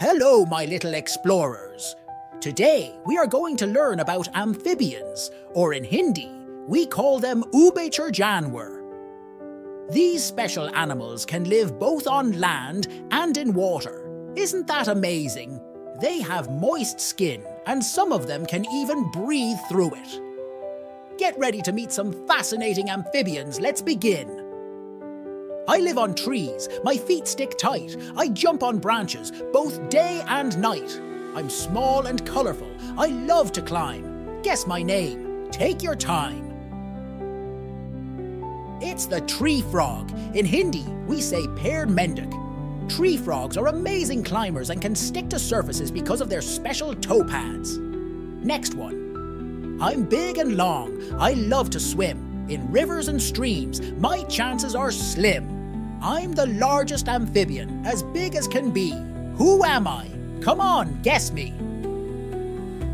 Hello, my little explorers. Today, we are going to learn about amphibians, or in Hindi, we call them ubecher janwar. These special animals can live both on land and in water. Isn't that amazing? They have moist skin, and some of them can even breathe through it. Get ready to meet some fascinating amphibians. Let's begin. I live on trees, my feet stick tight, I jump on branches, both day and night. I'm small and colourful, I love to climb. Guess my name, take your time. It's the tree frog. In Hindi, we say ped मेंढक. Tree frogs are amazing climbers and can stick to surfaces because of their special toe pads. Next one. I'm big and long, I love to swim. In rivers and streams, my chances are slim. I'm the largest amphibian, as big as can be. Who am I? Come on, guess me.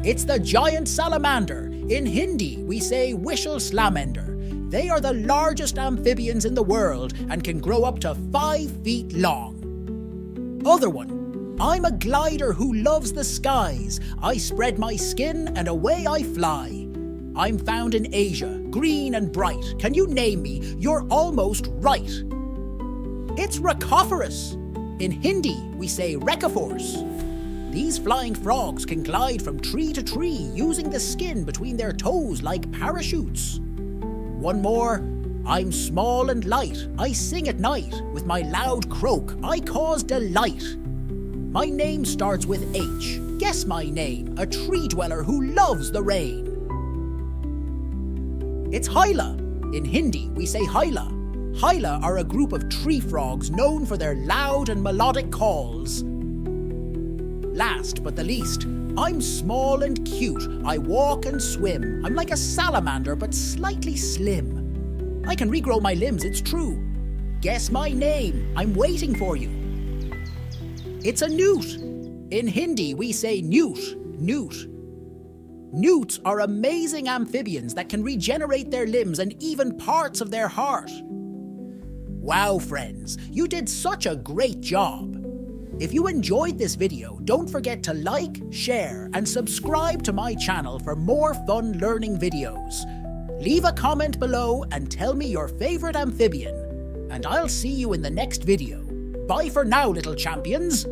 It's the giant salamander. In Hindi, we say Vishal सलामेंडर. They are the largest amphibians in the world and can grow up to 5 feet long. Other one. I'm a glider who loves the skies. I spread my skin and away I fly. I'm found in Asia, green and bright. Can you name me? You're almost right. It's Rhacophorus. In Hindi, we say Rhacophorus. These flying frogs can glide from tree to tree using the skin between their toes like parachutes. One more. I'm small and light. I sing at night. With my loud croak, I cause delight. My name starts with H. Guess my name, a tree dweller who loves the rain. It's Hyla. In Hindi, we say Hyla. Hyla are a group of tree frogs known for their loud and melodic calls. Last but the least, I'm small and cute. I walk and swim. I'm like a salamander, but slightly slim. I can regrow my limbs, it's true. Guess my name. I'm waiting for you. It's a newt. In Hindi, we say newt. Newt. Newts are amazing amphibians that can regenerate their limbs and even parts of their heart. Wow, friends, you did such a great job. If you enjoyed this video, don't forget to like, share, and subscribe to my channel for more fun learning videos. Leave a comment below and tell me your favorite amphibian, and I'll see you in the next video. Bye for now, little champions.